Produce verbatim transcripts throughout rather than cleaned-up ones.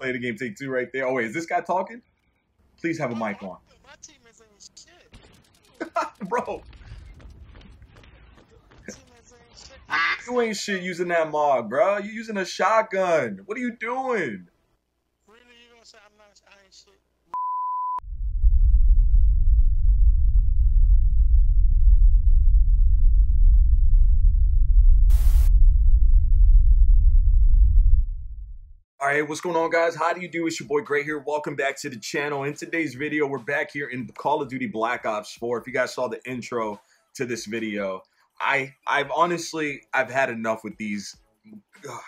Play the game, take two right there. Oh wait, is this guy talking? Please have a mic on. My team is ain't shit. Bro. You ain't shit using that Mog, bro. You using a shotgun. What are you doing? Really, you gonna say I'm not, I ain't shit? All right, what's going on, guys? How do you do? It's your boy Gray here. Welcome back to the channel. In today's video, we're back here in Call of Duty Black Ops four. If you guys saw the intro to this video, I, I've honestly, I've had enough with these. Ugh,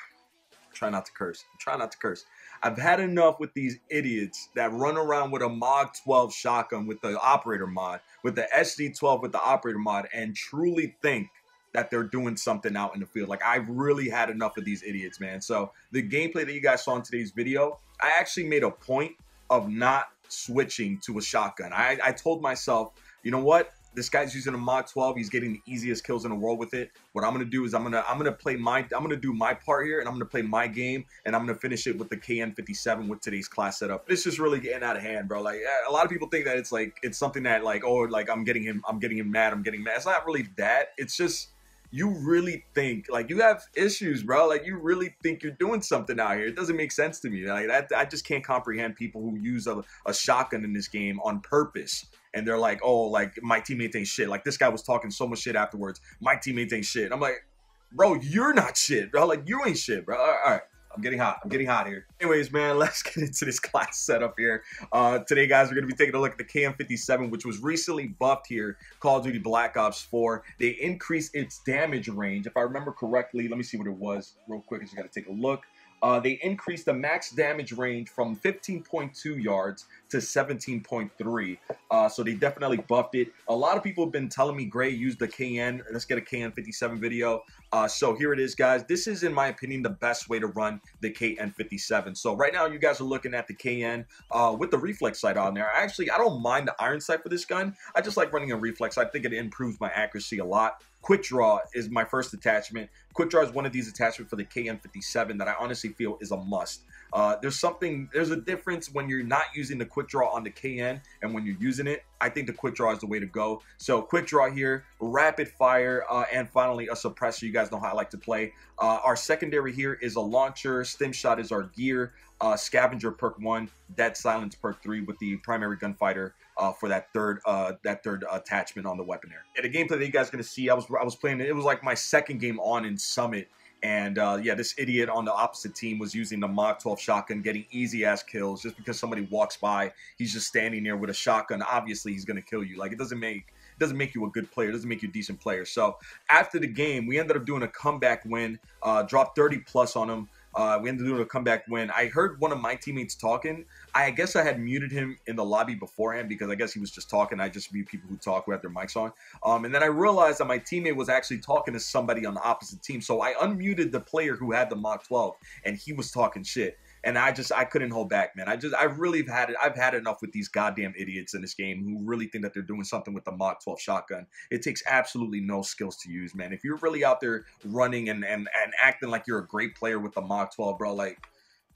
try not to curse. Try not to curse. I've had enough with these idiots that run around with a Mog twelve shotgun with the operator mod, with the S D twelve with the operator mod, and truly think that they're doing something out in the field. Like, I've really had enough of these idiots, man. So the gameplay that you guys saw in today's video, I actually made a point of not switching to a shotgun. I, I told myself, you know what? This guy's using a Mog twelve. He's getting the easiest kills in the world with it. What I'm gonna do is I'm gonna I'm gonna play my I'm gonna do my part here, and I'm gonna play my game, and I'm gonna finish it with the K N fifty-seven with today's class setup. It's just really getting out of hand, bro. Like, a lot of people think that it's like it's something that like, oh, like I'm getting him I'm getting him mad I'm getting mad. It's not really that. It's just, you really think, like, you have issues, bro. Like, you really think you're doing something out here. It doesn't make sense to me. Like, that, I just can't comprehend people who use a, a shotgun in this game on purpose. And they're like, oh, like, my teammate ain't shit. Like, this guy was talking so much shit afterwards. My teammate ain't shit. I'm like, bro, you're not shit, bro. Like, you ain't shit, bro. All right. All right. I'm getting hot. I'm getting hot here. Anyways, man, let's get into this class setup here. Uh, today, guys, we're going to be taking a look at the K N fifty-seven, which was recently buffed here, Call of Duty Black Ops four. They increased its damage range. If I remember correctly, let me see what it was real quick. I just got to take a look. Uh, they increased the max damage range from fifteen point two yards to seventeen point three. Uh, so they definitely buffed it. A lot of people have been telling me, Gray, use the K N. Let's get a K N fifty-seven video. Uh, so here it is, guys. This is, in my opinion, the best way to run the K N fifty-seven. So right now, you guys are looking at the K N uh, with the reflex sight on there. Actually, I don't mind the iron sight for this gun. I just like running a reflex. I think it improves my accuracy a lot. Quick Draw is my first attachment. Quick Draw is one of these attachments for the K N fifty-seven that I honestly feel is a must. Uh, there's something, there's a difference when you're not using the Quick Draw on the K N and when you're using it. I think the Quick Draw is the way to go. So Quick Draw here, Rapid Fire, uh, and finally a Suppressor. You guys know how I like to play. Uh, our secondary here is a Launcher. Stim Shot is our gear. Uh, Scavenger perk one, Dead Silence perk three, with the primary gunfighter uh, for that third uh, that third attachment on the weapon there. And the gameplay that you guys are gonna see, I was I was playing. It was like my second game on in Summit, and uh, yeah, this idiot on the opposite team was using the Mog twelve shotgun, getting easy ass kills just because somebody walks by. He's just standing there with a shotgun. Obviously, he's gonna kill you. Like, it doesn't make. doesn't make you a good player, doesn't make you a decent player. So after the game, we ended up doing a comeback win, uh, dropped thirty plus on him. Uh, we ended up doing a comeback win. I heard one of my teammates talking. I guess I had muted him in the lobby beforehand because I guess he was just talking. I just mute people who talk who have their mics on. Um, and then I realized that my teammate was actually talking to somebody on the opposite team. So I unmuted the player who had the Mog twelve, and he was talking shit. And I just, I couldn't hold back, man. I just, I really have had it. I've had enough with these goddamn idiots in this game who really think that they're doing something with the Mog twelve shotgun. It takes absolutely no skills to use, man. If you're really out there running and, and, and acting like you're a great player with the Mog twelve, bro, like,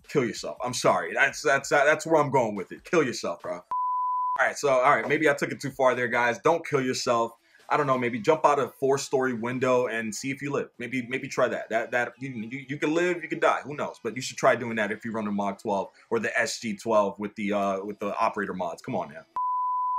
kill yourself. I'm sorry. That's, that's, that's where I'm going with it. Kill yourself, bro. All right. So, all right. Maybe I took it too far there, guys. Don't kill yourself. I don't know, maybe jump out a four-story window and see if you live. Maybe maybe try that. That that you, you, you can live, you can die. Who knows? But you should try doing that if you run a Mog twelve or the S G twelve with the uh, with the operator mods. Come on, man.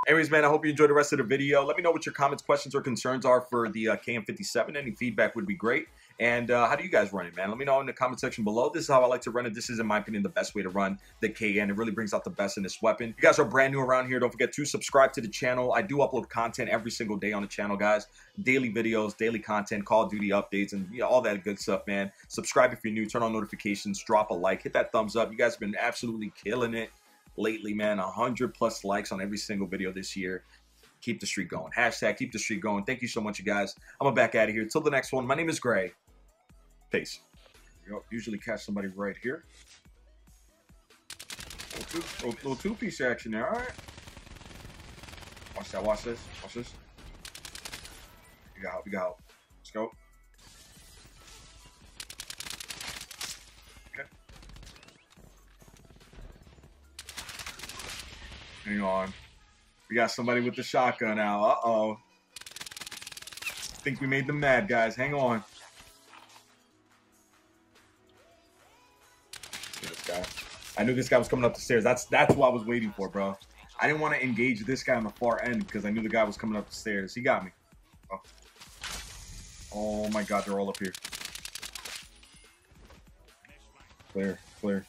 Anyways, man, I hope you enjoyed the rest of the video. Let me know what your comments, questions, or concerns are for the uh, K N fifty-seven. Any feedback would be great. And uh, how do you guys run it, man? Let me know in the comment section below. This is how I like to run it. This is, in my opinion, the best way to run the K N. It really brings out the best in this weapon. If you guys are brand new around here, don't forget to subscribe to the channel. I do upload content every single day on the channel, guys. Daily videos, daily content, Call of Duty updates, and you know, all that good stuff, man. Subscribe if you're new. Turn on notifications. Drop a like. Hit that thumbs up. You guys have been absolutely killing it lately, man. one hundred plus likes on every single video this year. Keep the streak going. Hashtag keep the streak going. Thank you so much, you guys. I'm back out of here. Till the next one, my name is Gray. Peace. Usually catch somebody right here. Little, two, little two-piece action there. All right. Watch that. Watch this. Watch this. You got help. You got help. Let's go. Okay. hang on. We got somebody with the shotgun now. Uh-oh. I think we made them mad, guys. Hang on. This guy. I knew this guy was coming up the stairs. That's that's what I was waiting for, bro. I didn't want to engage this guy on the far end because I knew the guy was coming up the stairs. He got me. Oh, oh my God, they're all up here. Clear, clear.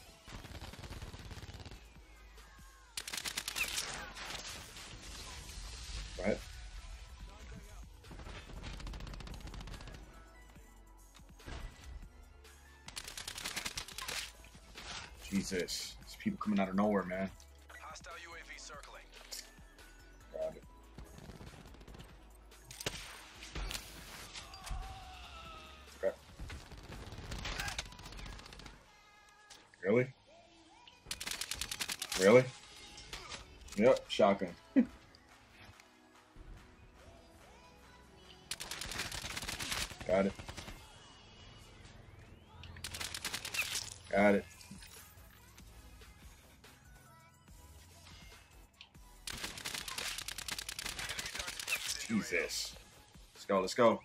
Right. Jesus, there's people coming out of nowhere, man. Hostile U A V circling. Got it. Okay. Really? Really? Yep, shotgun. Got it. Got it. Jesus. Let's go, let's go.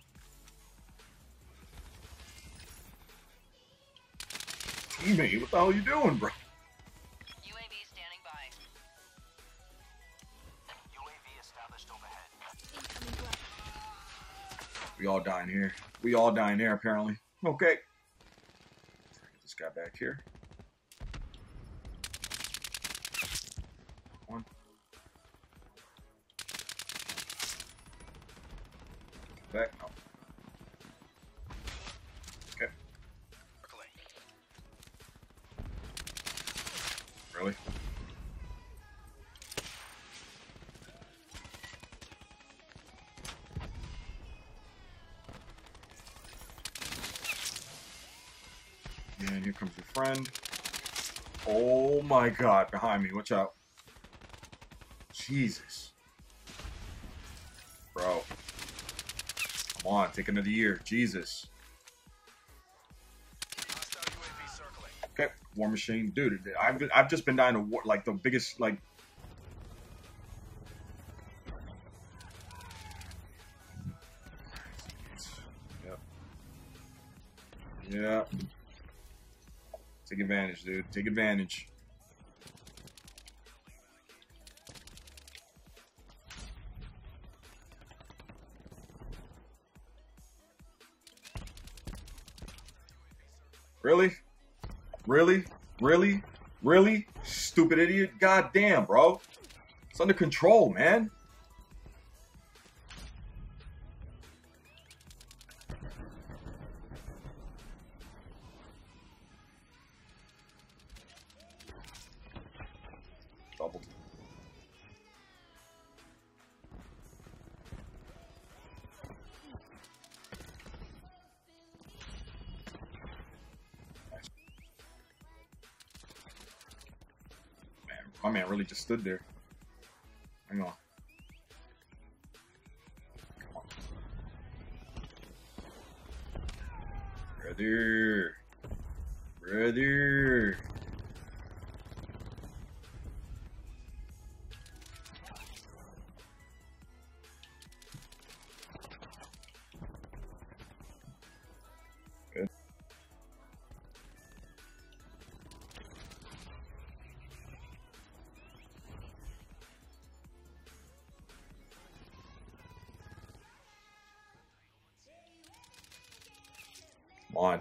Teammate, what the hell are you doing, bro? U A V standing by. U A V established overhead. We all dying here. We all dying there, apparently. Okay. Let's get this guy back here. One. Back. No. Okay. Really? And here comes your friend. Oh my God, behind me. Watch out. Jesus. Bro. Come on, take another year. Jesus. Okay, War Machine. Dude, I've, I've just been dying to war, like the biggest, like... Yep. Yep. Take advantage, dude. Take advantage. Really? Really? Really? Really? Stupid idiot. God damn, bro. It's under control, man. Doubled. My man really just stood there. Hang on. Come on. Brother. Brother. On.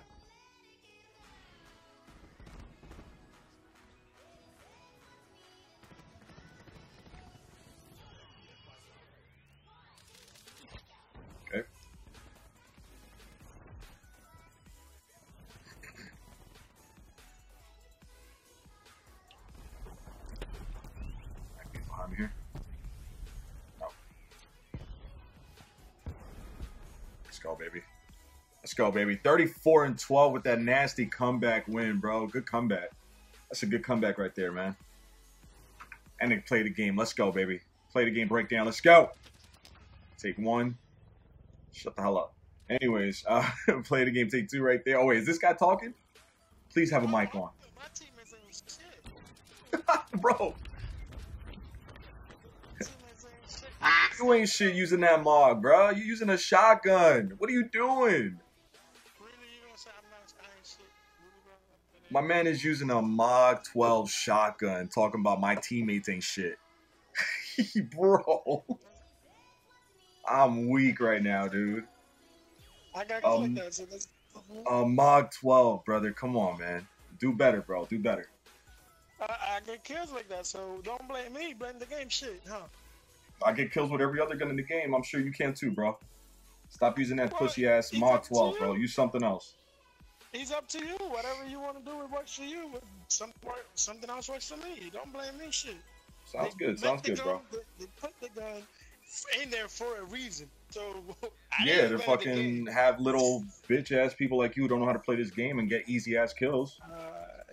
Okay. I'm here. No. Let's go, baby. Let's go, baby. thirty-four and twelve with that nasty comeback win, bro. Good comeback. That's a good comeback right there, man. And then play the game. Let's go, baby. Play the game breakdown. Let's go. Take one. Shut the hell up. Anyways, uh, play the game. Take two right there. Oh, wait. Is this guy talking? Please have a mic on. Bro. You ain't shit using that Mog, bro. You using a shotgun. What are you doing? My man is using a Mog twelve shotgun, talking about my teammates ain't shit. Bro. I'm weak right now, dude. I got um, like that, so that's uh, Mog twelve, brother. Come on, man. Do better, bro. Do better. I, I get kills like that, so don't blame me. Blame the game shit, huh? I get kills with every other gun in the game. I'm sure you can too, bro. Stop using that pussy-ass Mog twelve, bro. Use something else. He's up to you. Whatever you want to do, it works for you. Some, something else works for me. Don't blame me shit. Sounds they good. Sounds good, gun, bro. They, they put the gun in there for a reason. So I yeah, they're fucking the have little bitch-ass people like you who don't know how to play this game and get easy-ass kills. Uh,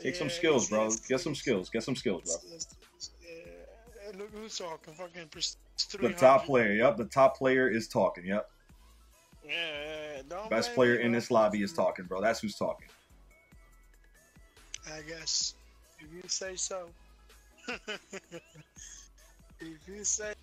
Take yeah, some skills, bro. Get some skills. Get some skills, bro. Yeah, look who's talking. Fucking the top player. Yep, the top player is talking. Yep. Yeah, don't best player in this lobby is talking, bro. That's who's talking. I guess if you say so. If you say